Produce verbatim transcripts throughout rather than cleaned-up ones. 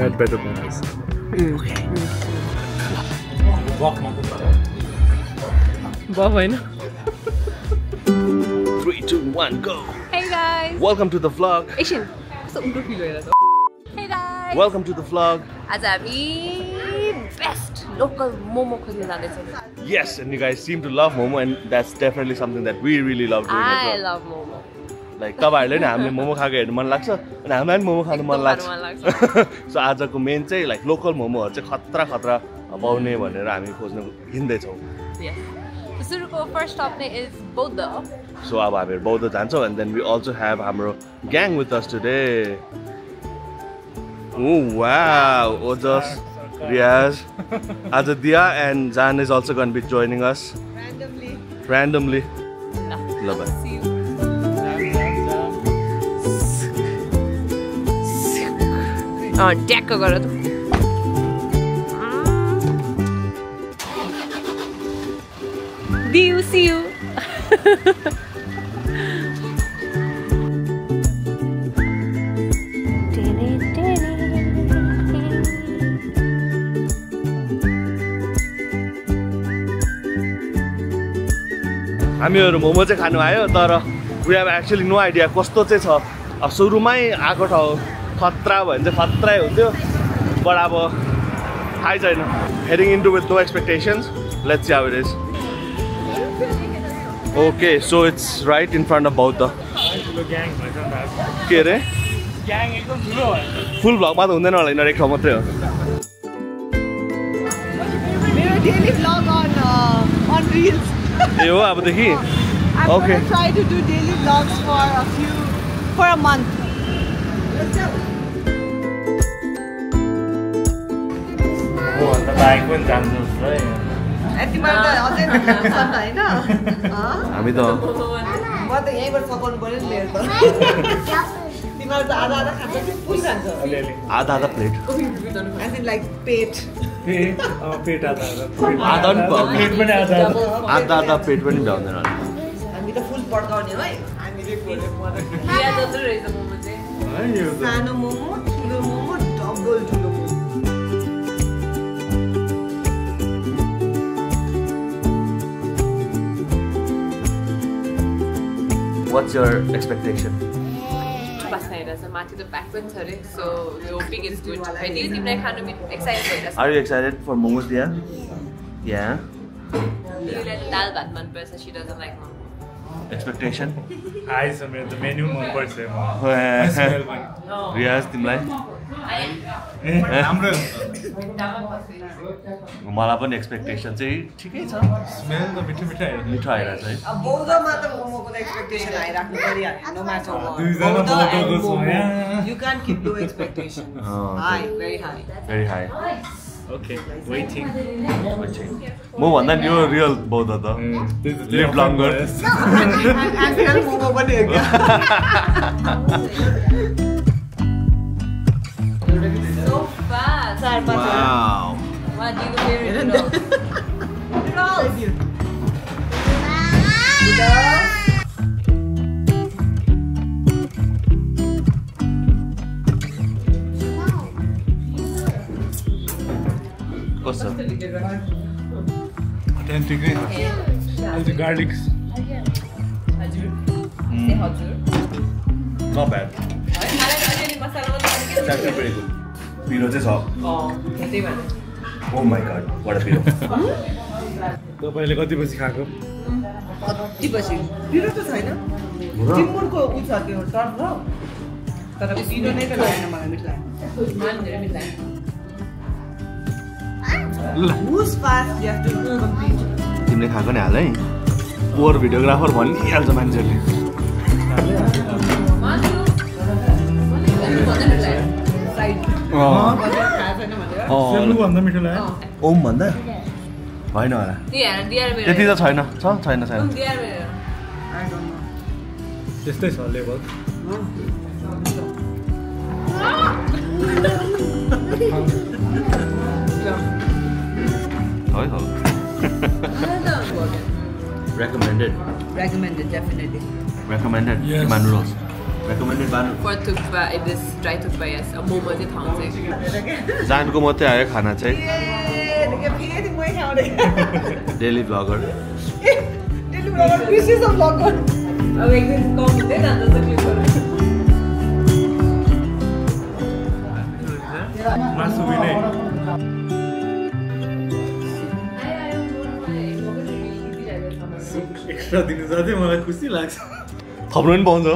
had better momos. Mm. Okay. Mm. Wow, why not? three, two, one, go! Hey guys! Welcome to the vlog! Ishin! Hey guys! Welcome to the vlog! Azami best local momo khudne. Yes, and you guys seem to love momo, and that's definitely something that we really love doing. I as well. love momo. Like tabarle na hamle momo khake hernu man lagcha ani hamlai momo khanu man lagcha. So ajako main chai like local momo haru chai khatra khatra baune bhanera hami khojne hindai chau. Yes. So our first stop is Boudha. So ab hamharu Boudha janchau, and then we also have hamro gang with us today. Oh wow, Ojas, Riaz, Aditya and Zan is also going to be joining us randomly. Randomly. Love it. Oh, deco got it. Mm. Do you see you? I'm here momo chai khanu ayo, tara we have actually no idea kasto chai cha. Ab surumai aako thau. But heading into with no expectations. Let's see how it is. Okay, so it's right in front of Boudha. Gang full vlog ma hundaina hola in ek ठाउँ मात्रै हो. Mero daily vlog on uh, on reels. Yo, ab dekhi. I'm okay. Gonna try to do daily vlogs for a few for a month. Let's go. I What's your expectation? So we're hoping it's good. Are you excited for momos, Dia? Yeah. Yeah. She doesn't like momos. Expectation? I submit the menu. Riaz, Timlai? I expectation. Smell the expectation. You can't keep low expectations. Oh, okay. High, very high. Very high. Okay, waiting. Waiting. Move on, then you're real Boudha. Mm. Live longer. No, I'm real Momo Banega. So fast! Wow! What do you favorite rolls? Rolls! Awesome. Authentic. Okay. And the garlic. Mm. Not bad. It's actually pretty good. Piro just off. Oh, oh my god, what a piro. So, first, how much time did you eat? How much time? Piro is right? Timur ko kuch aate ho, tar bro. Tar ab piro nahi kala hai na mara mitla. Man mere mitla. Who's fast? You have to compete. Timne khako nahi halai. Poor videographer bhanni halcha manchele. Recommended. Recommended, definitely. Recommended. Yes. recommended ban for tukva. It is dry tukva. Yes, a momo is thousand. Zan ko matte aaya khana chahiye. Dekha phir tumhe khane. Daily vlogger. Daily vlogger. Wishes of vlogger. Ab ek din kom de na to clip karo. Masuk ini. Extra dini saja malah kusi lagi. Thamnoin bonzo.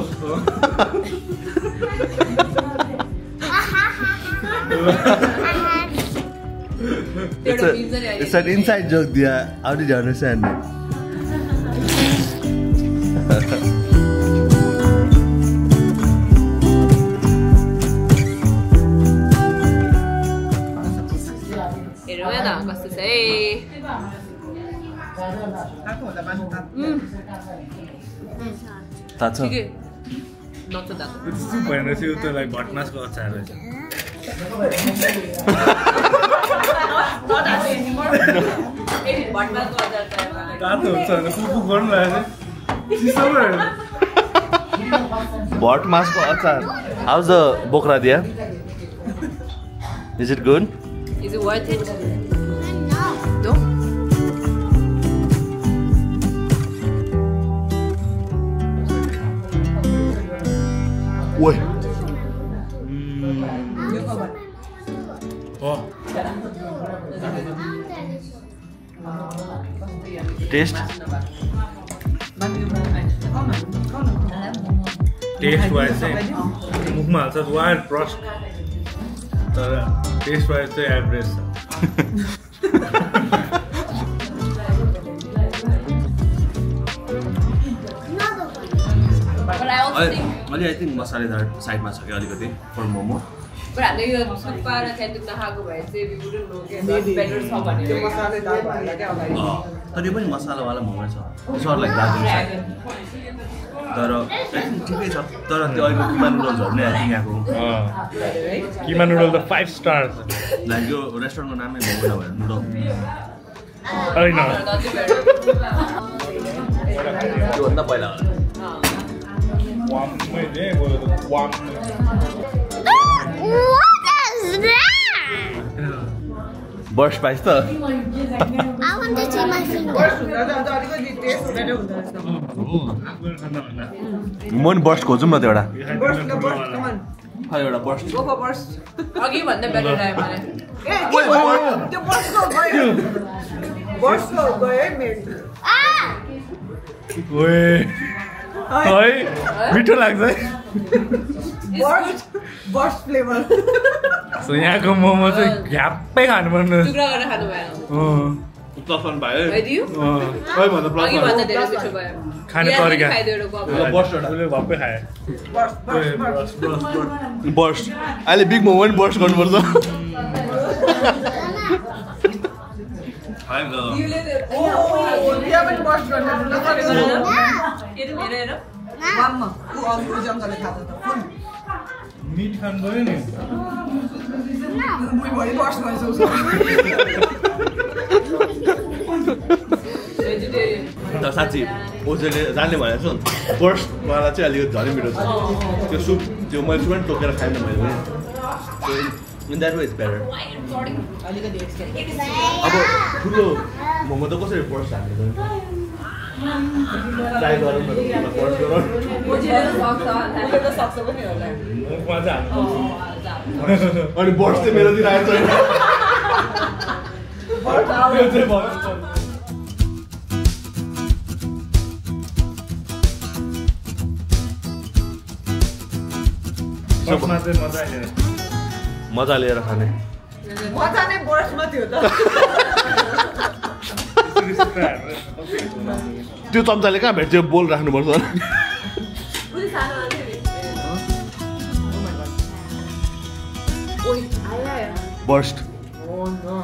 It's a, it's an inside joke, dear. How did you understand it? That's okay. Not that. It's too pointless. You to like botnas ko acha rahe cha. Not that anymore. It botnas ko acha rahe. That acha na poo poo karne rahe. Ji sabar. Botnas ko acha. How's the bokra diya? Is it good? Is it worth it? Wait. Mm. Oh. Taste. Taste wise, Mukmal says wild frost. Taste wise, say average. But I also think. I think masala that side masala for momo. But I think we wouldn't know better masala like that. Kiman noodle the five stars. Like your restaurant name noodle. I know. What is that? Borscht pasta. I want to see my finger. Mon borscht ko jumma teuta. Borscht ko borscht come on. Ha euta borscht. Go for borscht. Agi bhanne better rahe male. Eh the borscht ko gayo. Borscht ko gayo mere. Ah! Oy. Hey, bitter lags hai. Borscht, borscht flavor. So yahan ko momo se gap pe khanu parne. Tukra garera khanu bhayo. Oh, plus one bhayo. Why do you? Why bhanne plus one. Why bhanne dera bicho bhayo. Khane tarika. Borscht ule gap pe khaye. Borscht, borscht, borscht. Borscht. Aile big momo and borscht garnu parcha. Hi bro. You live. Oh, you haven't borscht garnu. It mere na mamma ku aur jam gale khata ta full meat khan gayo ni na moi bhai boss gayo so vegetarian ta sachi ojele janle bhanyo sun boss mala chai alio jhari mito cha tyo soup tyo mai suban tokera khaina bhayo so in that way it's better alika dates abo thulo momo ta kasari boss hane try to order but what's going on mujhe socks aur mujhe socks ko nahi aata muk maza oh aur borscht se mera din aaya chahiye borscht aur se borscht borscht maze maza le maza le rakhane maza ne borscht ma thi hota त्यो चम्चाले कहाँ भेट्यो बोल राख्नु पर्छ बुझी सानो मान्छे हो ओइ आयो बर्स्ट ओ नो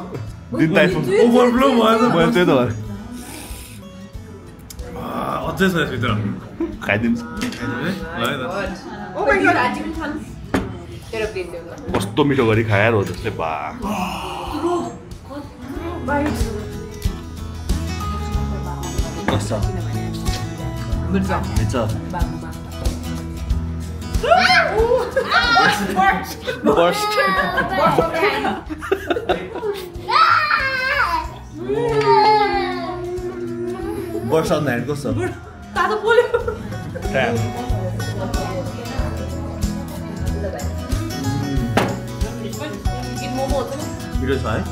दिन टाइफोन ओभरफ्लो भयो भयो त्यो त अझै छ भित्र खाइदिन्छ ओ माय गॉड आजिम छन् तेरो पेट देउ कस्तो मिठो गरी खायार हो त्यसले बा बाइ What's up? What's up? What's up? Burst. Burst. Burst on that. Go, sir. Trap. It was fine.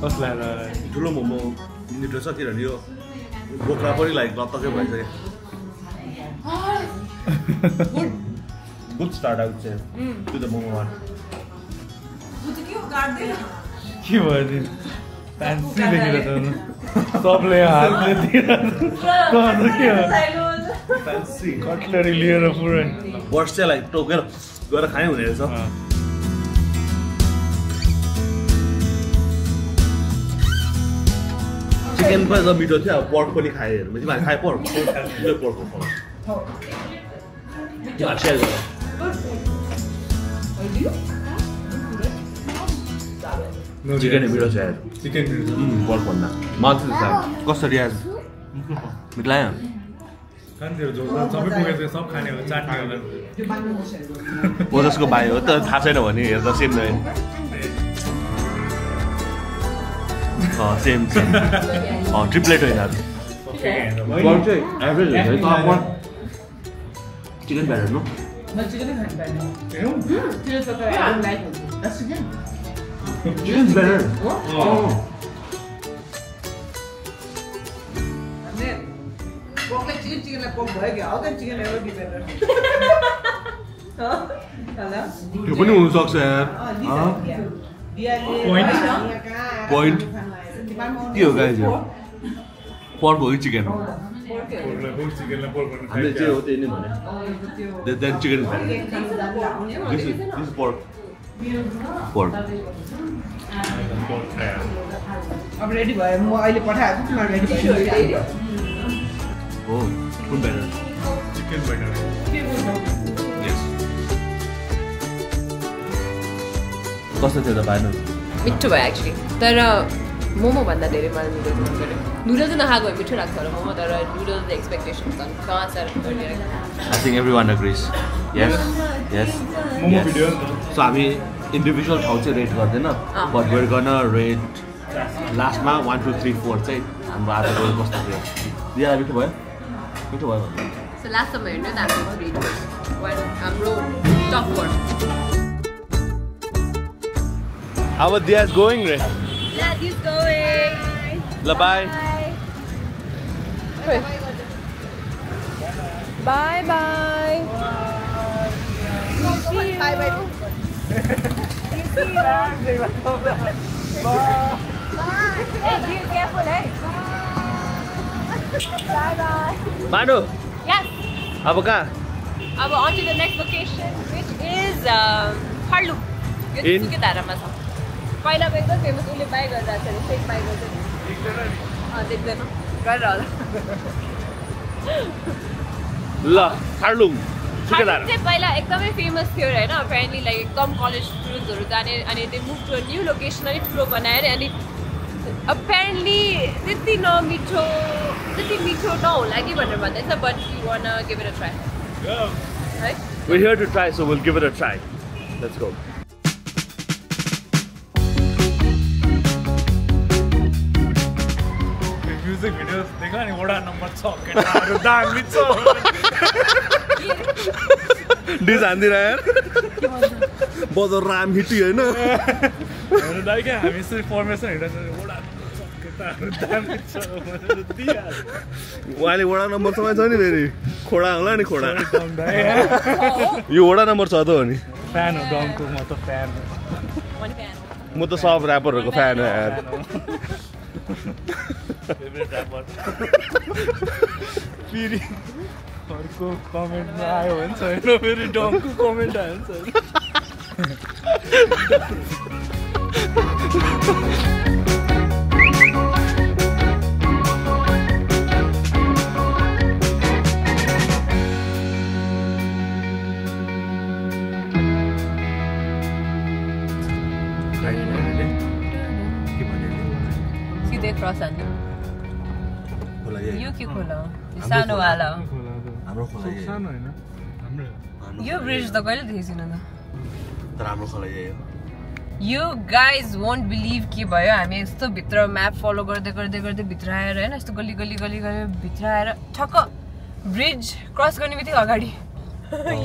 First line, Thulo Momo. You dress up here, you. Go properly like not talking about it. Good. Good start, I would say. Mm. To the momo one. Fancy Fancy. Cutlery layer of food. What's the like? Toker. You are kind of so. Chicken was a meat or pork for the higher. With my high pork, the pork. I'll share it. No chicken in the chair. Chicken pork on that. Month is that. Cost of Riaz. McLaren. Can't do those. Some people get some kind of chat. We'll just go buy it. Half an hour here, the same day. Oh, same, same. Oh, triplet is that. Okay. Average is top one. Chicken batter, no? No, chicken is not batter. Chicken is batter. I don't like it. That's chicken. Chicken is batter. Oh. And then, pork like chicken, chicken like pork. How can chicken ever be better? Huh? Hello? You put your own socks there. Oh, these are. Point. Point. You guys, pork or chicken? Pork. Chicken. Then chicken is better. This is this is pork. Pork. I'm ready, boy. I'm ready. Oh, good better. Chicken better. How much did you buy? It's too bad actually. But uh, Momo banda dairy man noodles. Noodles are not good. It's too hard. Momo, there are noodles the expectations are not there. I think everyone agrees. Yes. Yes. Momo video. So I mean, individual house rate करते ना. But we're gonna rate last ma one two three four say. And बाद में कोई coast नहीं. Yeah, Bittu भाई. बिटू भाई. So last summer, you know that was really good. One, I'm road top one. How are Diaz going, Ray? Yeah, he's going. Bye. Bye. Bye. Bye. Bye. Bye. See you. Bye. Bye. See you. Bye. Hey, be careful, hey. Bye. Bye. Manu. Yes. Now where? Now on to the next location, which is um, Harlung. In Sukidaramasa. Why not make the famous only by girls? That's it. Fake by girls. Did they know? Got all. La Harlung. Harlung se pehla ekdam famous theo hai na. Apparently like ekdam college students haru jane ani they moved to a new location ani thro banaye ani apparently jati no micho jati micho no lagi bhanera bhandacha but you wanna give it a try. Yeah. Right? We're here to try, so we'll give it a try. Let's go. Music videos, they can't even number talk. This Andy Ryan, both the ram hit you, no? Like, I miss the formation. It doesn't what I'm while you were number so many, Koda, Lani Koda. You were number so many. Fan of Don Kumoto fan. One fan. Mutha soft rapper, a fan. Favorite rapper. Piri. Orko comment na ayo answer. No, mere dog ko comment aaya answer. Cross and you. You keep Sano wala. Amro kholaye. Sano hai na. Amro. You bridge the kaile dekhi na. Tar amro kholaye. You guys won't believe कि भाई हमें इस तो बितर map follow करते करते करते बितर आया रहे ना इस तो गली गली गली गली बितर आया ठक्का ब्रिज क्रॉस करने में थी आगाड़ी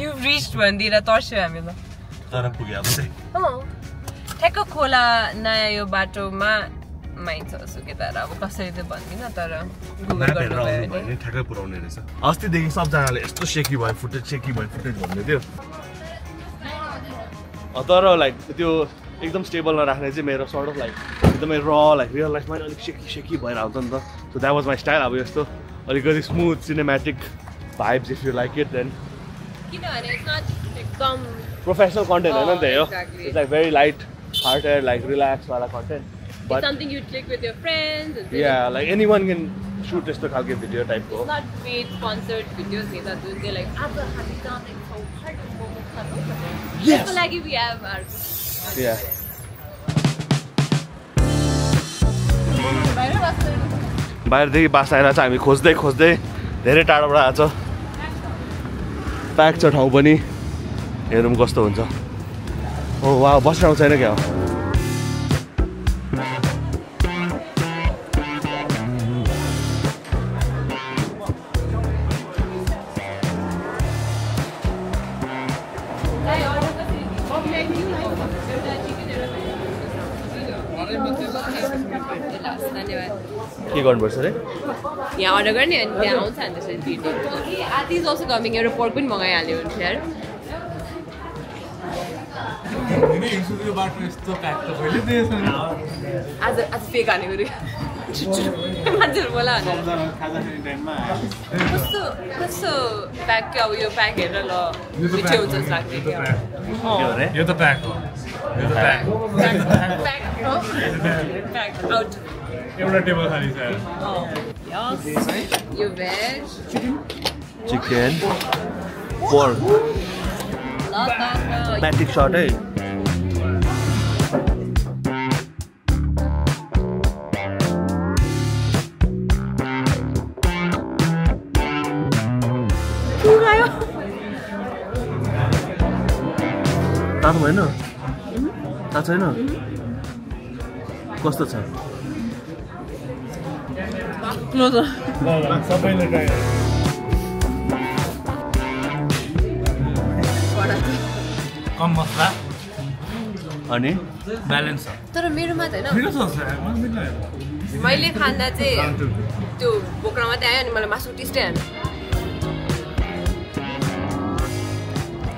you reached बंदीरा तोर्शे हमें तो तरफ पुगिया बसे हाँ ठक्का खोला ना यो बाटो माँ माइंड सोचो के तारा वो कसे इधर बंदी ना तारा मैं पेड़ रहा हूँ भाई ठक्का पुराने रेसा आज तो देखें सब जाना ले इस तो शेकी भाई फुटेज शेकी भाई फुटेज बनने दियो अतारा लाइक त्यो एकदम stable and I sort of like raw, like real life, like shaky, shaky. So that was my style. Obviously, really smooth cinematic vibes. If you like it, then you know, it's not become professional content. Oh, right? Exactly. It's like very light-hearted, like relaxed content. But it's something you click with your friends. Yeah, like anyone can shoot this kind of video type. It's not paid sponsored videos. They're like, I'm so happy. Yes. So like if we have our yeah. By the bus, I time because they because they they're tired of that. Packs at how bunny. Oh wow, bus rounds in again. Yeah, order garne and down and this is T T. Ati is also coming. Your report pani mangai halyo huncha yaar. Dine insurance baat yesto pack ta bhayile diyesan. Aaj aaj fake aane gari. Manjar bola na. Khaja khane time ma. Kasto kasto pack kya yo pack hera la. Piche huncha sakte kya. Yo yo ta pack ho. Yo ta pack. Pack ho. Pack out. Every table honey, sir. Oh. Yes. You veg. Chicken. Chicken. Pork. Matic shot, eh? That's why no. That's why no. Cost the same. Closer. Come on, sir. Honey, balance. But I'm not. I'm not. खाना चाहिँ त्यो बोक्रा मात्रै आयो अनि मलाई मासु टेस्टै आएन.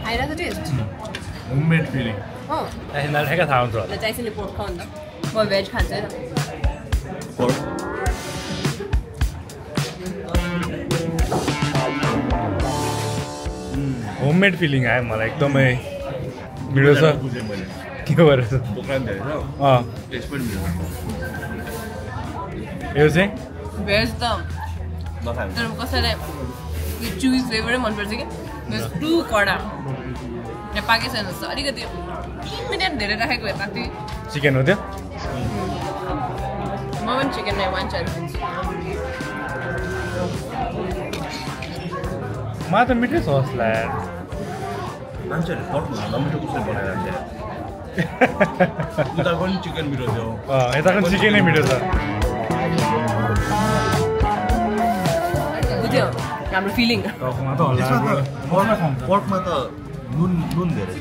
I like the taste. Homemade feeling. Oh. I like the taste. The taste is pork खान्दा. म भेज खान्छु हैन. Pork. Homemade feeling I am like to my video sir kya bol rahe ho dukan de raha ho ha taste bhi mila you say best the tar ko sare you choose favorite man parche ke there's two kada ya pakistan sa arigati three minute dhere rakheko eta ti chicken ho tyo moment chicken I want chance ma to mite sauce la मान्छेले पर्नु नमिठो कुछ बनाएर ल्याए उता पनि chicken मिठो थियो अ यता पनि चिकनै मिठो छ बुझ्यो हाम्रो फिलिङ पोर्कमा त होला पोर्कमा खान्छ पोर्कमा त नुन नुन धेरै छ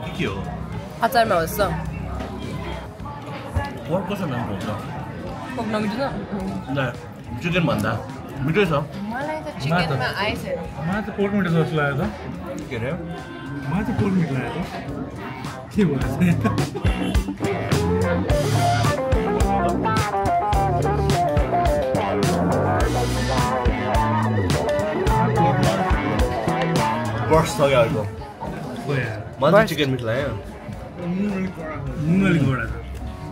नि के हो अचारमा होस् पोर्क कसो नाम हो त पोर्क नमिठो छ ल चिकन भन्दा मिठो छ मलाई त चिकनमा आइस मलाई त पोर्क मिठो जस्तो लाग्यो त के रे I have to pull me glad. He was. Burst हो गया उसको. वो यार. मांस चिकन मिल लाया. मुंगली कोड़ा. मुंगली कोड़ा.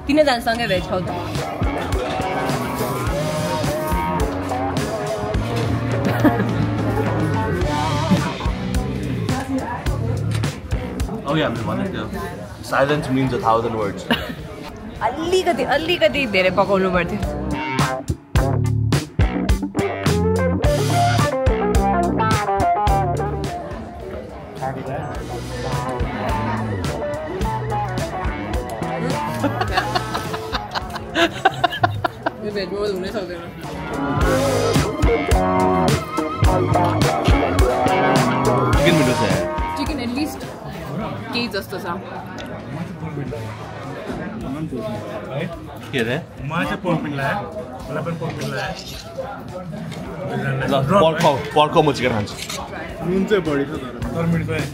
तीनों दान संगे वेज खाओ तो. Oh yeah, I'm just silence means a thousand words. Ali kadi, Ali kadi, dere pakolu barthi. Chicken windows hai. Chicken at least cage just asa. Here hai. Macha pork mila hai. Malapan pork mila hai. Last pork cow, pork cow chicken hands. Nunche body tha tara. Tar minute hai.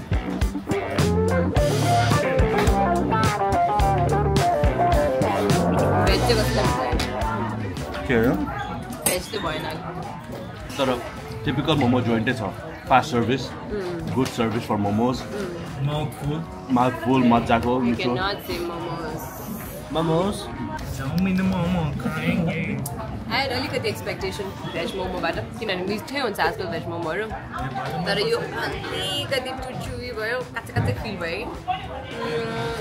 Sort of typical momo joint is fast service, mm. good service for momos. Mm. Mouth full, mouth full, mouth jago. You cannot say momos. Momos? Tell me the momo, crying. I had only got the expectation veg momo, but we don't have veg momo. But you only got it too chewy, but it's feel.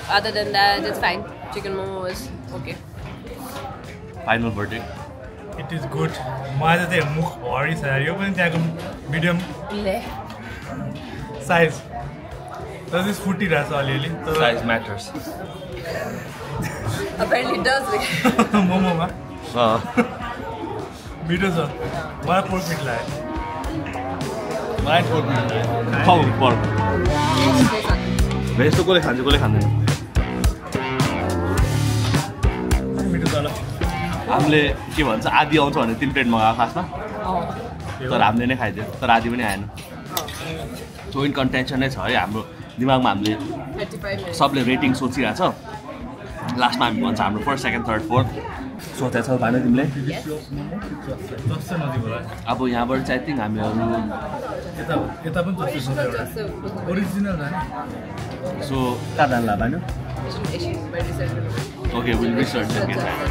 Other than that, it's fine. Chicken momo is okay. Final verdict. It is good. I think it's medium size. Does this footy size matters. Apparently it does. Momo, ma. Medium sir. My pork meat like. My pork meat like. How pork? Veg to kole khanje kole khande. Amle ke bhancha आधी आउँछ भने तीन plate मगाएको खासमा अ तर हामीले नै खाइदियो तर आधी पनि आएन जोइन कन्टेन्सन नै छ है हाम्रो दिमागमा हामीले सबले रेटिङ सोचिराछ लास्टमा हामी भन्छ हाम्रो फर्स्ट सेकेन्ड थर्ड फोर्थ सोचेछ भने तिमीले अब यहाँबाट चाहिँ थिंक हामीहरु एता एता पनि जस्तो छ ओरिजिनल हैन सो कादानला भन्नु okay will research and get it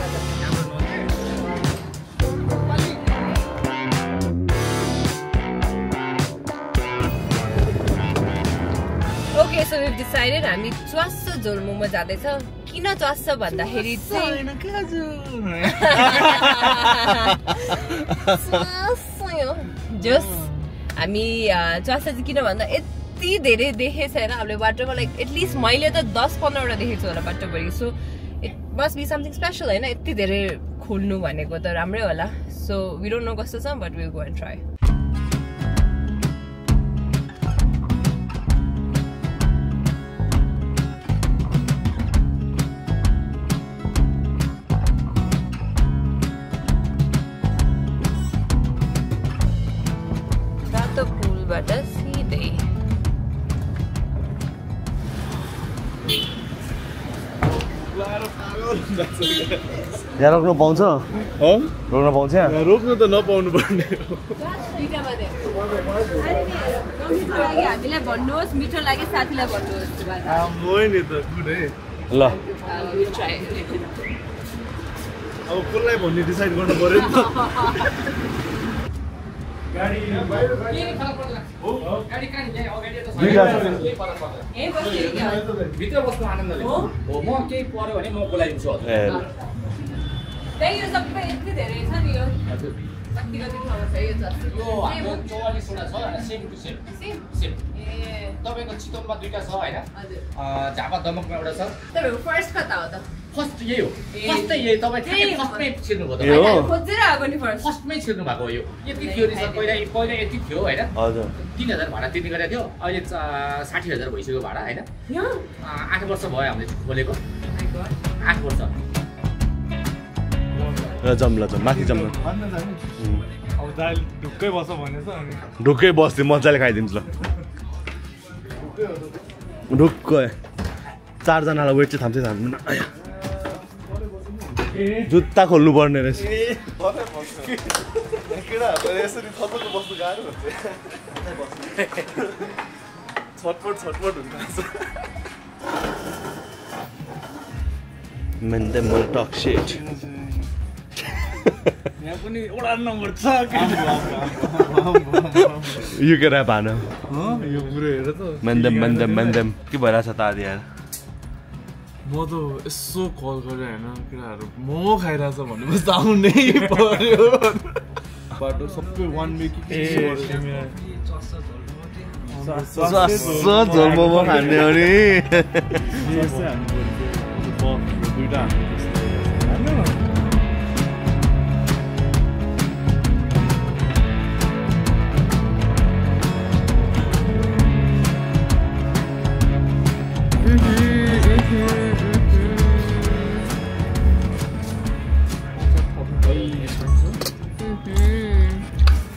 So we've decided I mean twasso jhol momo jadai cha kina twasso bhanda heri chai twasso just I mean twasso kina bhanda eti dherai dekhe chaina hamle water ma like at least maile ta ten fifteen ta dekhechu hola water bari so it must be something special haina eti dherai khulnu bhaneko ta ramrai hola so we don't know kasto cha but we'll go and try. Yeah, rock no bounce, huh? Huh? Rock no bounce, yeah. Rock no, then no bounce, burn. I'm going it. Good, eh? La. We'll try. Our full life only decide going to burn it. Oh, carry can yeah, oh, carry to. Yeah, yeah. Yeah, yeah. They use a bit today, isn't it? That's it. But you don't say it's a slow. I want to only put a soda and same to same. Same? Same. Yeah. Topic of Chiton Badrika Soda. Uh, Java Domocrata. The first cut out. First you. First you. First mate children. First mate children. If you disappoint, you point at you. Dinner than what I think I do. Oh, it's a Saturday that we should go. I know. I was a boy on this. Will you go? I was up. Jamla, Maki Jamla. Duke was a one. Duke was the Mozal Guidance. Duke Tarzan, I'll wait to something. Jutaco Lubernes. Hotwood, hotwood. Men them will talk shit. You can have Anna. Huh? You can Mendem, Mendem, Mendem. Kibarasatadia. Moto is so called Gorana. More Hiras of one was down name for you. But one make it. स्वास्थ्य झोल मोमो खाने हो नि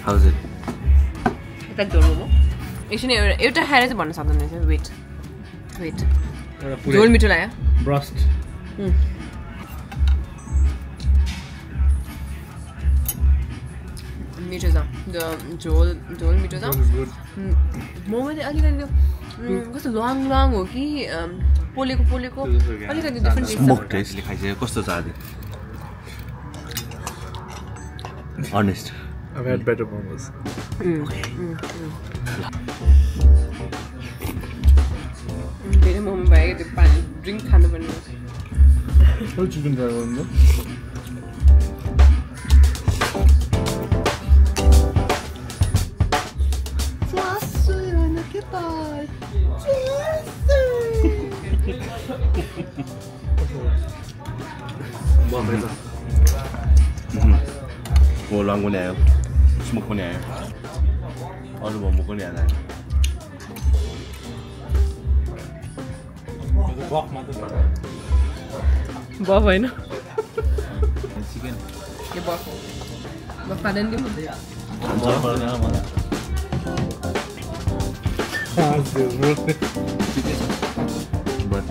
How's it? It's like momo. Actually, it's a hair. Wait, wait. Jhol meat laya. Breast. Hmm. Meat is the jhol jhol meat is a. Momo the ali kani do. Because long long ho ki poli ko poli ko ali kani different taste. Smoked taste likha jee. Kosto saadi. Honest. I've had better momos. Mm. Okay. Mm. Mm. Better momo bhai ke pani drink khana parne. Whole chicken dry one no. Wo long one hai. Smoke one air. All the one one air. Walk, mother. Bob, I know. Chicken. You bought. But pardon you. But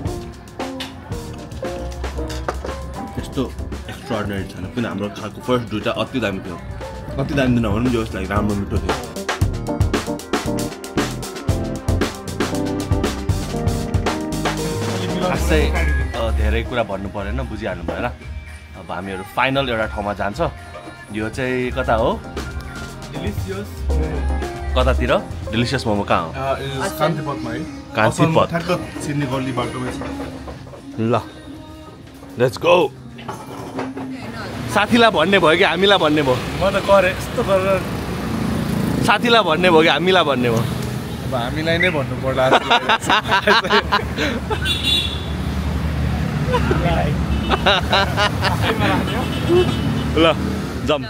it's too extraordinary. I'm not going to first do that. I'll do that. I don't know, I'm just like Ram Ram to this. I say, uh, there are Kura Bonupore, no Buzi Anubara. I'm your final year at Homa Janso. You say, Katao? Delicious. Katatiro? Delicious Momoka. I can't see what my. Can't see what. I can't see what. Let's go. साथीला भन्ने भयो कि हामीला भन्ने भयो म त गरे यस्तो गरेर साथीला भन्ने भयो कि हामीला भन्ने भयो अब हामीलाई नै भन्नु पर्ला ल जम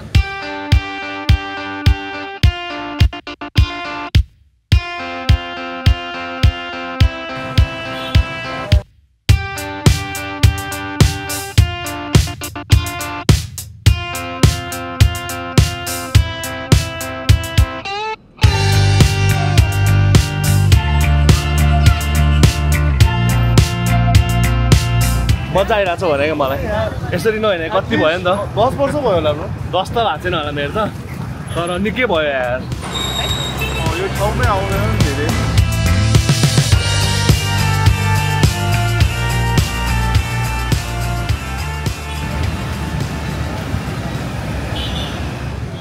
मजा आइराछ भनेको मलाई यसरी नहोइन कति भयो नि त दस वर्ष भयो होला ब्रो दस त भएको छैन होला मेरो त तर निकै भयो यार यो ठाउँमै आउँदैन नि धेरै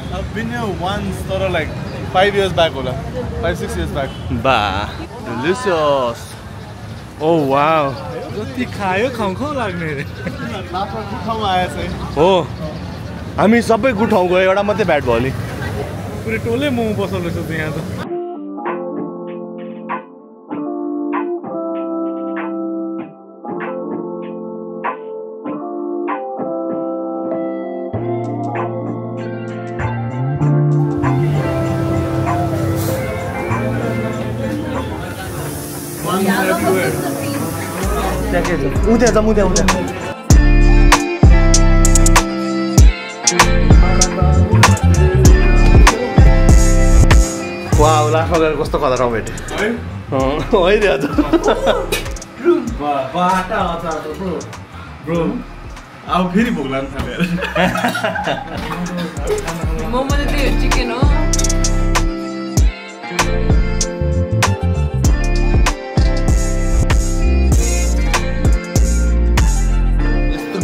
I've been here once तर like five years back होला five six years back बा delicious Oh wow खायो खङखङ लाग्ने रे लाफा गुठाउमा आएछ है हो हामी सबै गुठाउ गयो एउटा मात्रै ब्याट भयो नि पुरै टोले मोमो बसल्नु छ यहाँ त उद्या जाम उद्या उद्या वाउ लाफा गरेर कस्तो कलर आउ भेटे है हो होइ रे आज रुम बाटा अचार त ब्रो ब्रो आउ फेरि भोक लाग्न थाल्यो मोमो त त्यो चिकन हो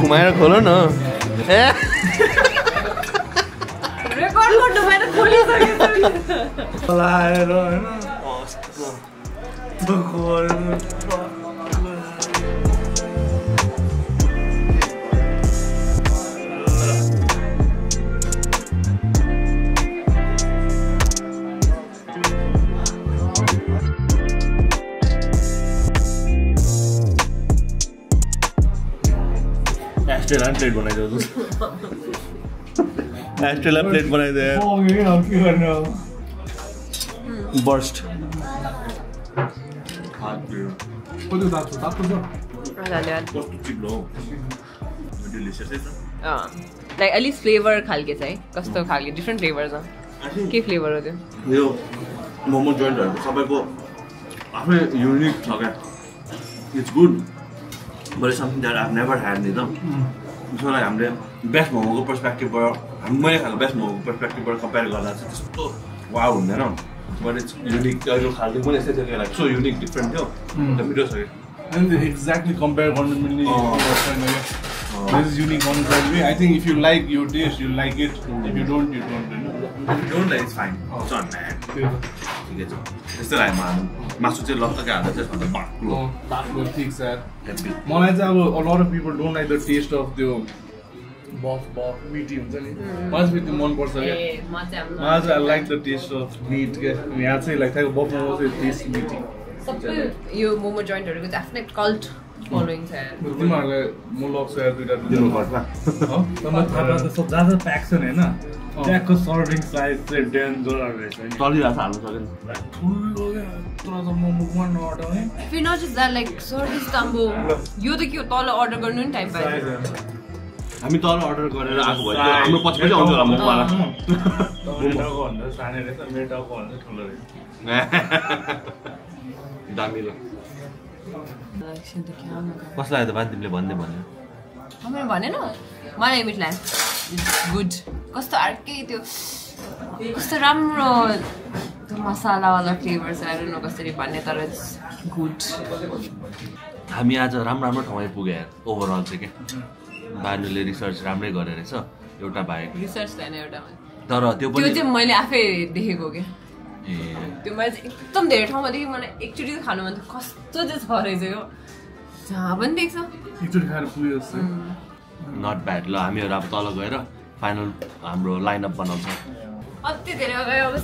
घुमाएर खोलो न ए रेकर्ड गर्नु भएन खोलिसकेछ लाएर हैन कस्तो दुखोर न Astral and plate बनाए दो तुम Astral and plate बनाए दे ओ ये ना क्या करने हो burst हाथ पे वो तो दांत दांत तो बहुत ठीक लोग delicious है ना like at least flavor खाल के सही कस्टर्ड खाल के different flavors हैं क्या flavor होते हैं यो मोमो joint है सब एको आपने unique था क्या it's good but it's something that I've never had neither. Mm. So like I'm the best momo perspective but I'm the best momo perspective but compared to that it's so wow you know but it's unique I don't have it like so unique different yo the video sorry and exactly compared one million oh. This is unique on that way I think if you like your dish you like it mm. If you don't you don't you know if you don't like it's fine it's on man ठीक है it's still like man मासु चाहिँ लक्क गाड्दा चाहिँ भन्दा बाक्लो बाक्लो ठीक छ मलाई चाहिँ अब a lot of people don't like the taste of the बफ बफ मिटी हुन्छ नि मलाई चाहिँ त्यो मन पर्छ के म चाहिँ अब मलाई चाहिँ I like the taste of meat के यहाँ चाहिँ लाग्छ कि बफ मोमो चाहिँ टेस्ट मिटी सबै यो मोमो जोइन्टहरुको चाहिँ आफ्नै कल्ट फलोइङ छ तिमीहरुले म लक्स यार दुईटा दिनु घरमा हो म थाहा त सब ज्यादा प्याक छ हैन ट्याकको सर्भिङ साइज चाहिँ डेन्जर रहेछ नि चलिराछ हाल्न सकेन ठुलो If you're not just that, like service combo, you think you tall order garnu time by. हामी तल अर्डर गरेर आको भयो हाम्रो पछि पछि आउँछ होला म वाला मोमोको भन्दा सानै रहेछ मेटाको भन्दा ठुलो रहेछ दामी ल कसलाई आयो त बाद तिमीले भन्दै भन्ने मैले भनेन मलाई मिट लाग्यो गुड कस्तो अर्कै त्यो कस्तो राम्रो मसाला वाला फ्लेभर्स आएर न कसरी भन्ने तर गुड हामी आज राम्रो राम्रो ठाउँमा पुगे ओभरअल चाहिँ के बानुले रिसर्च राम्रै गरे रहेछ एउटा भाइको रिसर्च छैन एउटामा तर त्यो पनि त्यो चाहिँ मैले आफै देखेको के ए त्यो मैले एकदम धेरै ठाउँमा देखेँ मलाई एकचोटी खानु मन त कस्तो चाहिँ छ रहेछ यो जहाँ पनि देख्छ एकचोटी खाएर पुग्यो नट ब्याड ल हामीहरु अब तल गएर फाइनल हाम्रो लाइनअप बनाउँछ अति धेरै गयो अब यो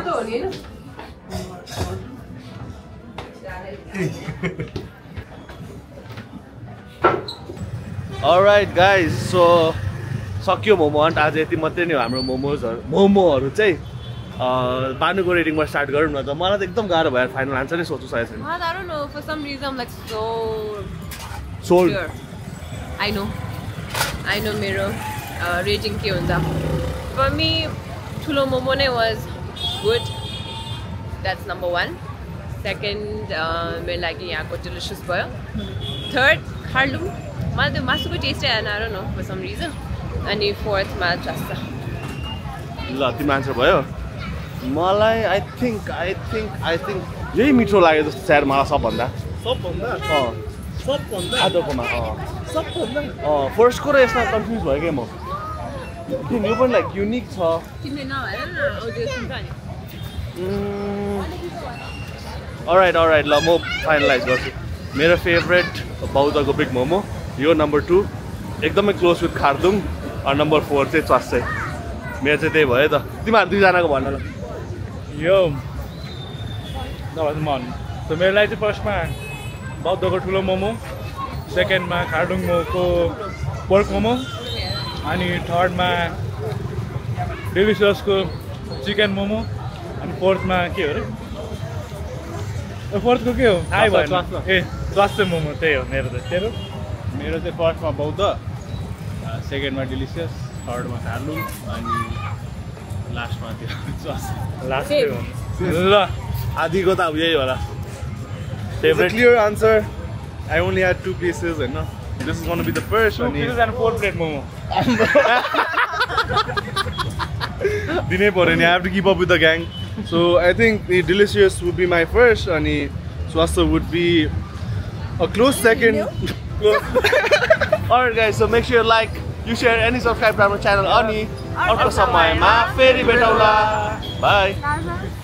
त हो नि हैन Alright guys so सक्यो मोमो हन्ट आज यति मात्रै नि हो हाम्रो मोमोजहरु मोमोहरु चाहिँ अ बानुको रेटिङमा स्टार्ट गरौँ न त मलाई त एकदम गाह्रो भयो फाइनल आन्सर नै सोच्नु सकेको छैन मलाई त I don't know for some reason I'm like so sold sure. I know I know मेरो रेटिङ के हुन्छ for me Thulo Momo नै was good that's number one second मेरो लागि यहाँको delicious भयो third Harlung मलाई त्यो मासुको टेस्ट आएन I don't know for some reason अनि फोर्थमा जस्ता ल तिम्रो आन्सर भयो मलाई I think I think I think यही मिठो लाग्यो जस्तो सायद मलाई सबभन्दा सबभन्दा अँ सबभन्दा आजकोमा अँ सबभन्दा अँ फर्स्टको र यसमा कन्फ्युज भयो के म त्यो यो पनि लाइक युनिक छ तिमीले नभएर ओजस हुन्छ नि अलराइट अलराइट ल म फाइनलाइज गर्छु मेरो फेभरेट बौद्धको बिग मोमो यो नम्बर टू एकदमै क्लोज विथ खार्दुङ अनि नम्बर फोर चाहिँ च्वास्सै मेरो चाहिँ त्यही भयो त तिमीहरू दुईजनाको भन्न ल यो नभए मन त मेरो लागि चाहिँ फर्स्टमा बौद्धको ठुलो मोमो सेकेन्डमा खार्दुङ मोमोको पोर्क मोमो अनि थर्डमा डिलिसियसको चिकन मोमो अनि फोर्थमा के हो अरे फोर्थको के हो थाहै भएन ए च्वास्सै मोमो त्यही हो मेरो त तेरो मेरो चाहिँ फर्स्टमा बौद्ध सेकेन्डमा डिलिसियस थर्डमा खार्लुङ अनि लास्टमा त्यो लास्टै हो ल आदिको त अब यही होला favourite clear answer I only had two places हैन this is gonna be the first अनि फोर प्लेट मोमो दिनै पर्यो नि I have to give up with the gang so I think the delicious would be my first अनि स्वास्थ्य would be a close second Alright guys, so make sure you like, you share and subscribe to our channel. Ani, arko samayma feri betaula. Bye.